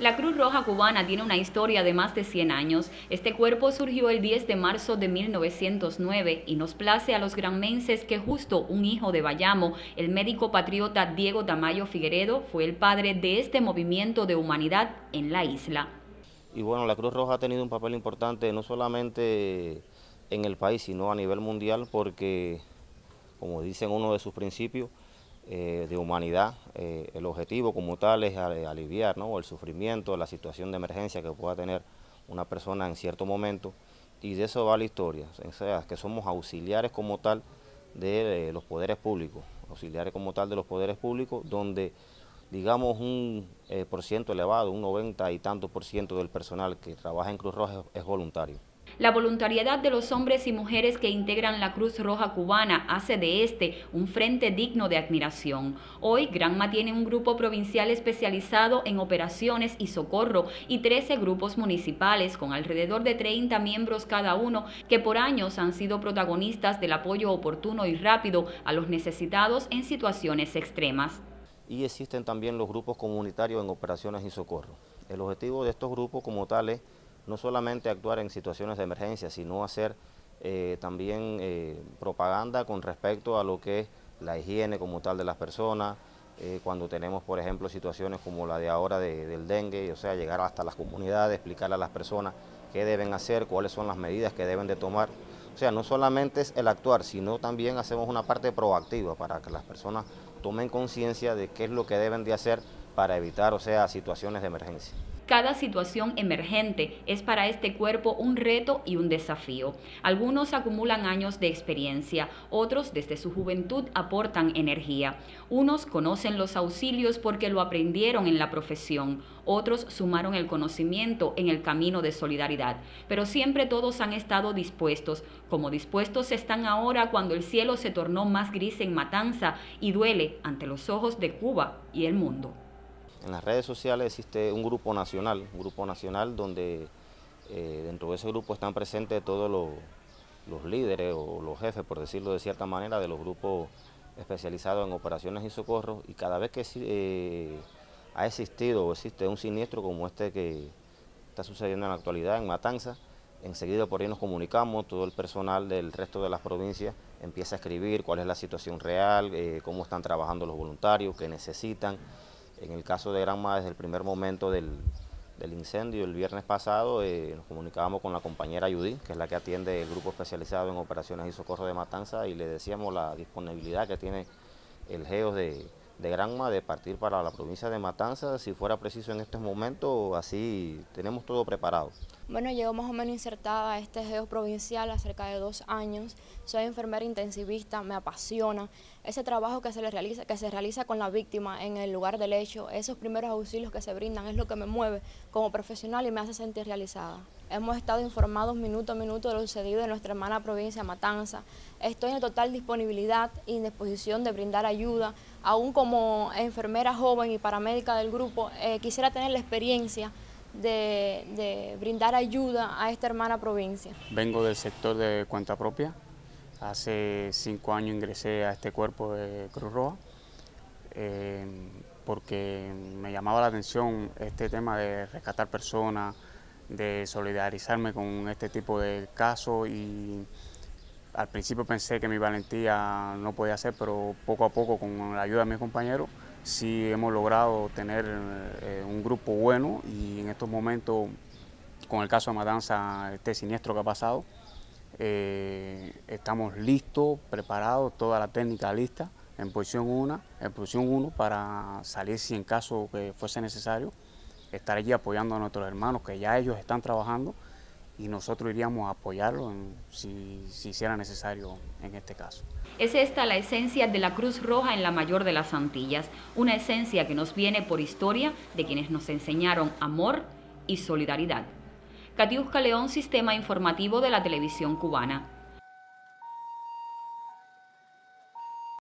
La Cruz Roja Cubana tiene una historia de más de 100 años. Este cuerpo surgió el 10 de marzo de 1909 y nos place a los granmenses que justo un hijo de Bayamo, el médico patriota Diego Tamayo Figueredo, fue el padre de este movimiento de humanidad en la isla. Y bueno, la Cruz Roja ha tenido un papel importante no solamente en el país, sino a nivel mundial, porque, como dicen uno de sus principios, de humanidad, el objetivo como tal es aliviar, ¿no?, el sufrimiento, la situación de emergencia que pueda tener una persona en cierto momento, y de eso va la historia, o sea, que somos auxiliares como tal de los poderes públicos, donde digamos un por ciento elevado, un 90 y tanto % del personal que trabaja en Cruz Roja es voluntario. La voluntariedad de los hombres y mujeres que integran la Cruz Roja Cubana hace de este un frente digno de admiración. Hoy, Granma tiene un grupo provincial especializado en operaciones y socorro y 13 grupos municipales con alrededor de 30 miembros cada uno, que por años han sido protagonistas del apoyo oportuno y rápido a los necesitados en situaciones extremas. Y existen también los grupos comunitarios en operaciones y socorro. El objetivo de estos grupos como tal es no solamente actuar en situaciones de emergencia, sino hacer también propaganda con respecto a lo que es la higiene como tal de las personas, cuando tenemos, por ejemplo, situaciones como la de ahora del dengue, o sea, llegar hasta las comunidades, explicarle a las personas qué deben hacer, cuáles son las medidas que deben de tomar. O sea, no solamente es el actuar, sino también hacemos una parte proactiva para que las personas tomen conciencia de qué es lo que deben de hacer para evitar, o sea, situaciones de emergencia. Cada situación emergente es para este cuerpo un reto y un desafío. Algunos acumulan años de experiencia, otros desde su juventud aportan energía. Unos conocen los auxilios porque lo aprendieron en la profesión, otros sumaron el conocimiento en el camino de solidaridad. Pero siempre todos han estado dispuestos, como dispuestos están ahora cuando el cielo se tornó más gris en Matanzas y duele ante los ojos de Cuba y el mundo. En las redes sociales existe un grupo nacional donde dentro de ese grupo están presentes todos los líderes o los jefes, por decirlo de cierta manera, de los grupos especializados en operaciones y socorros, y cada vez que ha existido o existe un siniestro como este que está sucediendo en la actualidad en Matanzas, enseguida por ahí nos comunicamos, todo el personal del resto de las provincias empieza a escribir cuál es la situación real, cómo están trabajando los voluntarios, qué necesitan. En el caso de Granma, desde el primer momento del incendio, el viernes pasado, nos comunicábamos con la compañera Judith, que es la que atiende el grupo especializado en operaciones y socorro de Matanzas, y le decíamos la disponibilidad que tiene el GEOS de Granma de partir para la provincia de Matanzas, si fuera preciso en estos momentos, así tenemos todo preparado. Bueno, llevo más o menos insertada a este GEOS provincial hace cerca de 2 años. Soy enfermera intensivista, me apasiona ese trabajo que se realiza con la víctima en el lugar del hecho. Esos primeros auxilios que se brindan es lo que me mueve como profesional y me hace sentir realizada. Hemos estado informados minuto a minuto de lo sucedido en nuestra hermana provincia Matanzas. Estoy en total disponibilidad y disposición de brindar ayuda. Aún como enfermera joven y paramédica del grupo, quisiera tener la experiencia de brindar ayuda a esta hermana provincia. Vengo del sector de cuenta propia. Hace 5 años ingresé a este cuerpo de Cruz Roja porque me llamaba la atención este tema de rescatar personas, de solidarizarme con este tipo de casos, y al principio pensé que mi valentía no podía hacer, pero poco a poco, con la ayuda de mis compañeros, sí hemos logrado tener un grupo bueno, y en estos momentos, con el caso de Matanzas, este siniestro que ha pasado, estamos listos, preparados, toda la técnica lista, en posición 1 para salir si en caso que fuese necesario. Estar allí apoyando a nuestros hermanos, que ya ellos están trabajando, y nosotros iríamos a apoyarlos si hiciera necesario en este caso. Es esta la esencia de la Cruz Roja en la mayor de las Antillas, una esencia que nos viene por historia de quienes nos enseñaron amor y solidaridad. Catiusca León, Sistema Informativo de la Televisión Cubana.